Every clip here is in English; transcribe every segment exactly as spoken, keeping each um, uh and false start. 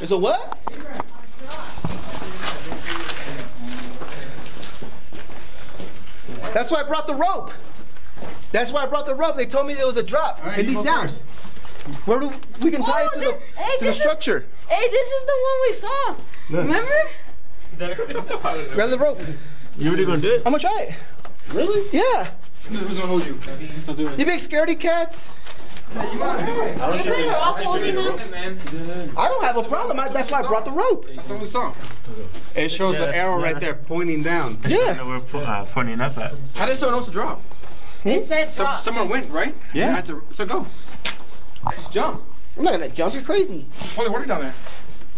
It's a what? That's why I brought the rope. That's why I brought the rope. They told me there was a drop. Right, and these downs. Where do we can tie oh, it to, this, the, hey, to the structure. Is, hey, this is the one we saw. Yes. Remember? Grab the rope. You really gonna do it? I'm gonna try it. Really? Yeah. Who's gonna hold you? You big scaredy cats? Yeah, you want to do it. I don't, you off holding them? I don't have a problem. I, that's why I brought the rope. That's what we saw. It shows yeah, the arrow yeah. right there pointing down. Yeah. We're uh, pointing up at. How did someone else drop? It said so, drop. Someone went, right? Yeah. So, I had to, so go. Just jump. I'm not gonna jump. You're crazy. Holy water down there.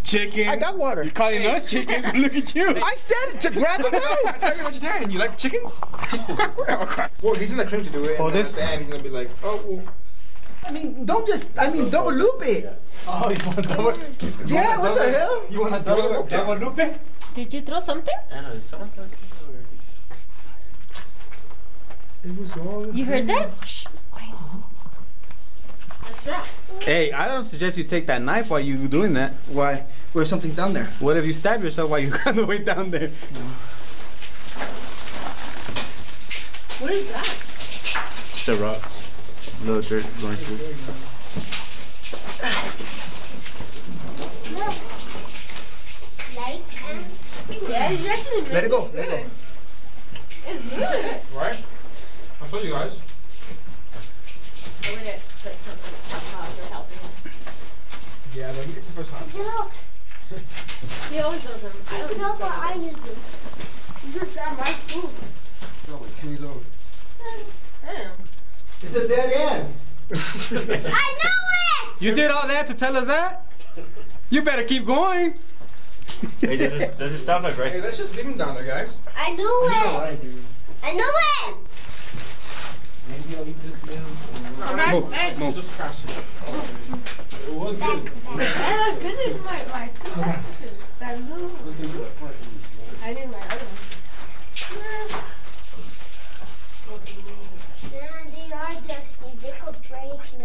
Chicken. I got water. You're calling hey. us chicken? Look at you. I said it to grab the rope. I thought you're vegetarian. You like chickens? Well, he's gonna claim to do it. Oh, this. He's gonna be like, oh. Well. I mean, don't just, I mean, double loop it. Yeah. Oh, you want double? Yeah, what the hell? You want to double, double loop it? Did you throw something? I know, did someone throw something? It was all. You heard that? Shh, wait. That's that. Hey, I don't suggest you take that knife while you're doing that. Why? Where's something down there? What if you stab yourself while you're on the way down there? No. What is that? It's the rocks. Little dirt going through. Yeah, you actually really let it go. Good. Let it go. It's good. Right? I saw you guys. I'm gonna put something on top for helping. Yeah, but he gets the first time. He always does them. I don't know why I use them. You just got my tools. No, with Timmy's old. I don't know. It's a dead end. I know it! You did all that to tell us that? You better keep going. Hey, does it, does it stop us, right? Hey, let's just leave him down there, guys. I knew I it. I knew it. Maybe I'll eat this now. Move, move. move. Just crash it. It was good. I was good in my, my two packages. That little. I did my other one.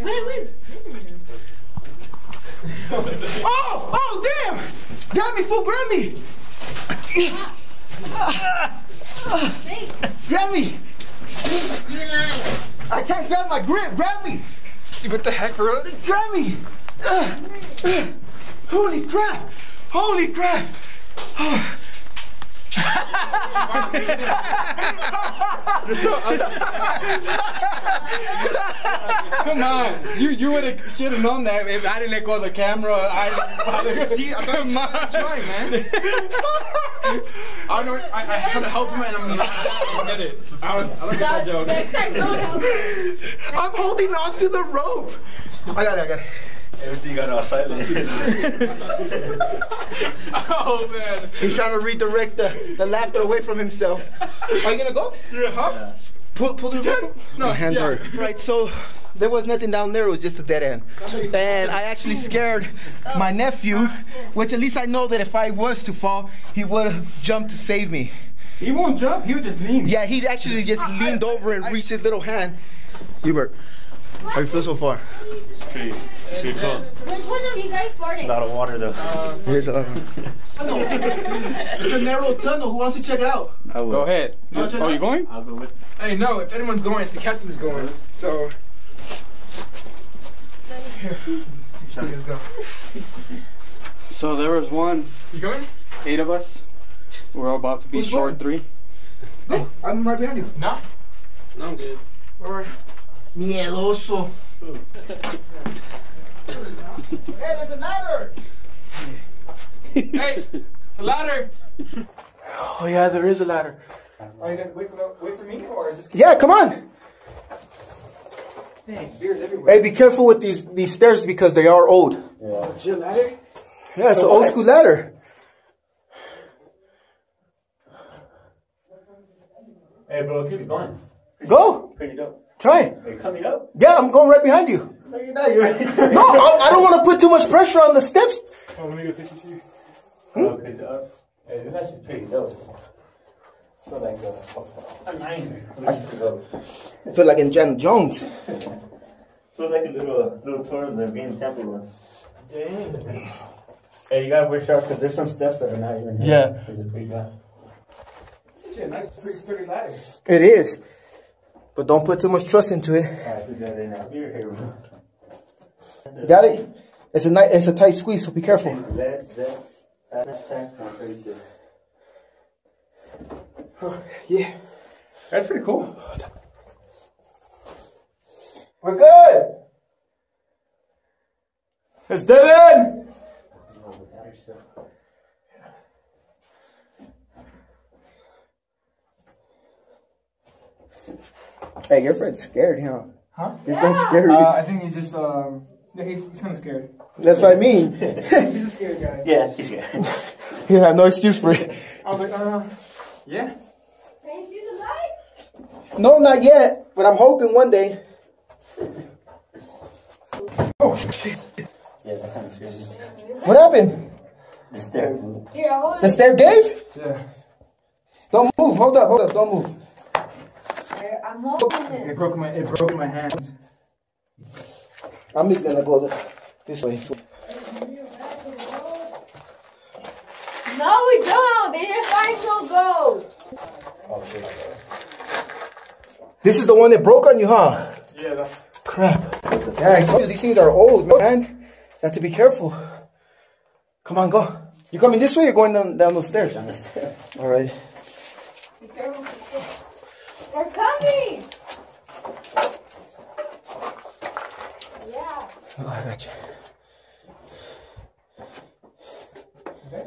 Wait, wait. Oh, oh, damn! Grab me, fool, grab me! Ah. Uh, hey. Grab me! You're lying. I can't grab my grip, grab me! What the heck, Rose? Grab me! Uh, uh, holy crap! Holy crap! Oh. So come on, you you would have should have known that if I didn't let go of the camera. I didn't see. I come on, trying, man. I don't know. I, I tried to help him and I'm like, get it. I don't, I don't get that joke. I'm holding on to the rope. I got it. I got it. Everything got all silent. Oh man. He's trying to redirect the, the laughter away from himself. Are you gonna go? Yeah, huh? Yeah. Pull pull the rope. No, his hands are yeah. Right, so there was nothing down there, it was just a dead end. And I actually scared my nephew, which at least I know that if I was to fall, he would have jumped to save me. He won't jump, he'll just lean. Yeah, he actually just I, leaned I, over and I, reached his little hand. Hubert. How do you feel so far? It's pretty, pretty cool. Which one of you guys farted? A lot of water though. Uh, it is a lot of water. It's a narrow tunnel. Who wants to check it out? I will. Go ahead. You oh, are you going? I'll go with it. Hey, no. If anyone's going, it's the captain who's going. So... Here. Let's go. So there was once... You going? Eight of us. We're all about to be Who's short going? three. Go. I'm right behind you. No? No, I'm good. All right. Miedoso. Hey, there's a ladder! Hey, a ladder! Oh yeah, there is a ladder. Are you guys wait for wait for me or just? Yeah, come on. Dang, beer's everywhere. Hey, be careful with these these stairs because they are old. Yeah, is it a ladder? Yeah, it's so an old school ladder. Hey, bro, keep going. Go. Pretty dope. Try. Are you coming up? Yeah, I'm going right behind you. No, you're not. You're right. No, I, I don't want to put too much pressure on the steps. Oh, let me go fix it to you. Hmm? Oh, okay, so, uh, hey, this actually pretty dope. I feel like, uh, I feel like Indiana Jones. Feels like a little, uh, little tour of the Indian temple. Damn. Hey, you gotta wish out because there's some steps that are not even here. Yeah. There's a big ladder. This is a nice, pretty sturdy ladder. It is. But don't put too much trust into it. Alright, so that ain't out here. Got it? It's a nice, it's a tight squeeze, so be careful. Oh, yeah. That's pretty cool. We're good. Let's do it! Hey, your friend's scared, huh? Huh? Your yeah. friend's scared. Uh, I think he's just, um, yeah, he's, he's kind of scared. That's what I mean. He's a scared guy. Yeah, he's scared. You have no excuse for it. I was like, uh, yeah. Can you see the light? No, not yet, but I'm hoping one day. Oh, shit. Yeah, that kind of scared me. What happened? The stair. Here, hold it. The stair gave? Yeah. Don't move. Hold up, hold up. Don't move. I'm holding it. It broke my, it broke my hand. I'm just gonna go this way. No, we don't. They didn't find no gold. Oh, shit. This is the one that broke on you, huh? Yeah, that's... Crap. Yeah, I told you these things are old, man. You have to be careful. Come on, go. You coming this way or you're going down, down those stairs? Down the stairs. All right. Be careful. We're coming! Yeah. Oh, I got you. Okay.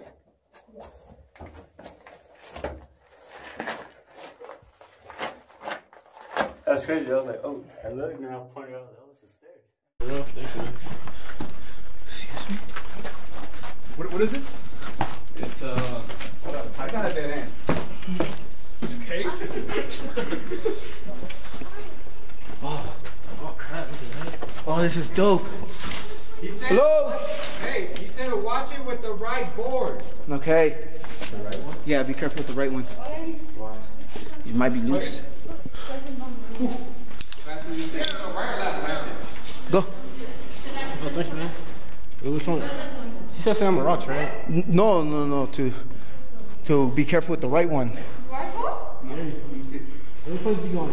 That's crazy. I was like, oh, I look now, I'm pointing out, oh, it's a stair. Well, thank you, man. Excuse me. What, what is this? It's uh, I got a dead end. Okay. oh, oh crap! Oh, this is dope. He said, hello. Hey, he said to watch it with the right board. Okay. The right one? Yeah, be careful with the right one. Why? It might be loose. Okay. Go. Oh, thanks, man. Which one? He said Sam Rocks, right? No, no, no. To, to be careful with the right one. Right one? Which one do you want?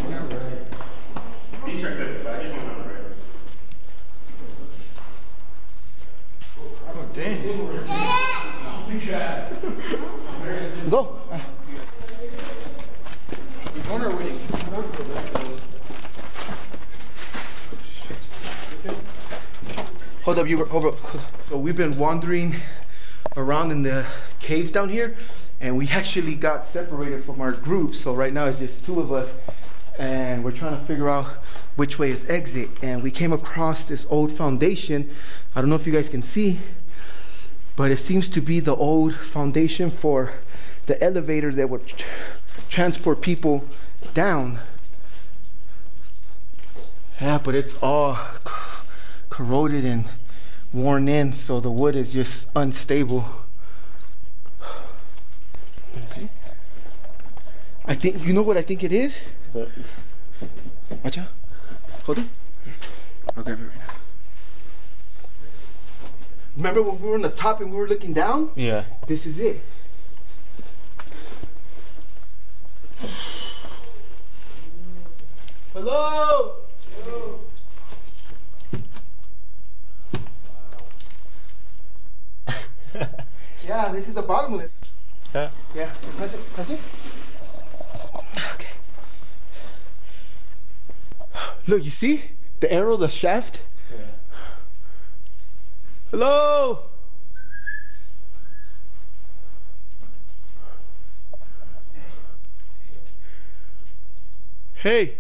These are good, but I just want on the right one. Oh, damn. Go. We're going our way. Hold up, you over. So we've been wandering around in the caves down here, and we actually got separated from our group. So right now it's just two of us, and we're trying to figure out which way is exit. And we came across this old foundation. I don't know if you guys can see, but it seems to be the old foundation for the elevator that would transport people down. Yeah, but it's all corroded and worn in, so the wood is just unstable. I think, you know what I think it is? What? Watch out. Hold it. I'll grab it right now. Remember when we were on the top and we were looking down? Yeah. This is it. Hello? Hello? Yeah, this is the bottom of it. Yeah. Yeah. Press it. Press it. Okay. Look, you see the arrow, the shaft. Yeah. Hello. Hey.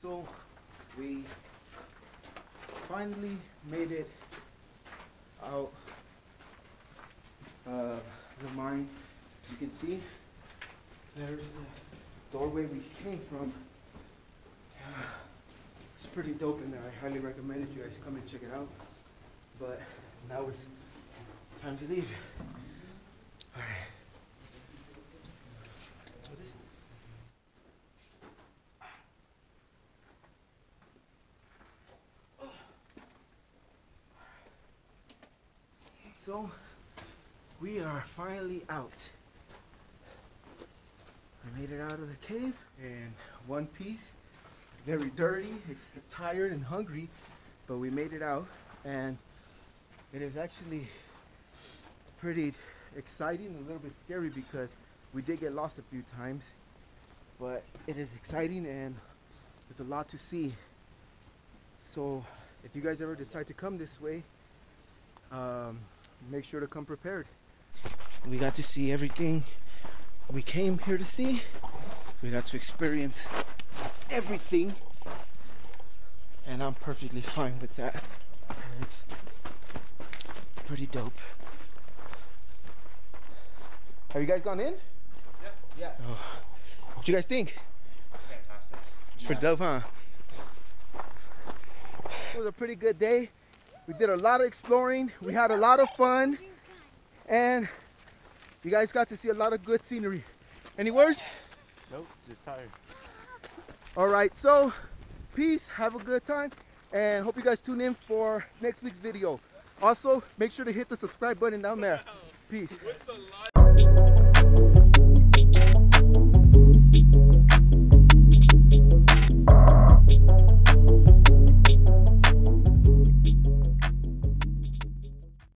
So we finally made it out of the mine. As you can see, there's the doorway we came from. It's pretty dope in there. I highly recommend it. You guys come and check it out. But now it's time to leave. All right. So we are finally out. I made it out of the cave in one piece, very dirty, tired and hungry, but we made it out, and it is actually pretty exciting, a little bit scary because we did get lost a few times, but it is exciting and there's a lot to see. So if you guys ever decide to come this way, um, make sure to come prepared. We got to see everything we came here to see. We got to experience everything, and I'm perfectly fine with that. It's pretty dope. Have you guys gone in? Yeah. Yeah. Oh. What do you guys think? It's fantastic. It's pretty yeah. dope, huh? It was a pretty good day. We did a lot of exploring. We had a lot of fun, and you guys got to see a lot of good scenery. Any words? Nope, just tired. All right, so peace, have a good time, and hope you guys tune in for next week's video. Also, make sure to hit the subscribe button down there. Peace.